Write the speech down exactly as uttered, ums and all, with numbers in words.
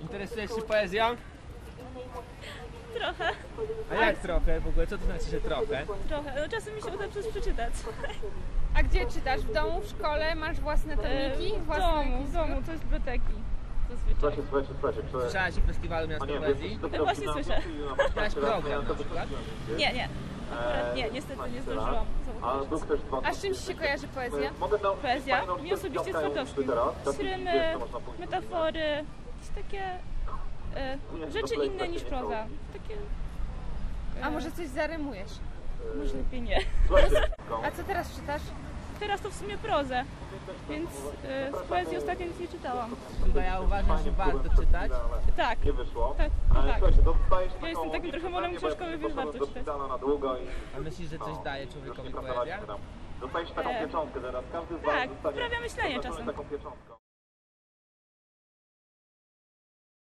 Interesujesz się poezją? Trochę. A jak trochę w ogóle? Co to znaczy, że trochę? Trochę. No czasem mi się uda coś przeczytać. A gdzie czytasz? W domu, w szkole? Masz własne tomiki? W domu, w domu. To jest biblioteki. Zazwyczaj. Słyszałaś o Festiwalu Miasta Poezji? No właśnie słyszę. Miałaś program na przykład? Nie, nie. Akurat nie, niestety nie zdążyłam. A z czym Ci się kojarzy poezja? Poezja? Mi osobiście z Fotowskim. Rymy, metafory, jakieś takie y, rzeczy inne niż proza. Takie, y, A może coś zarymujesz? Może lepiej nie. A co teraz czytasz? Teraz to w sumie prozę, więc y, z poezji ostatnio nic nie czytałam. Chyba ja uważam, że warto czytać. Tak, tak, tak. Ja jestem takim trochę morem książkowym, więc warto czytać. A myślisz, że coś daje człowiekowi poezja? Dostajesz taką pieczątkę teraz, każdy z Was dostanie taką pieczątkę.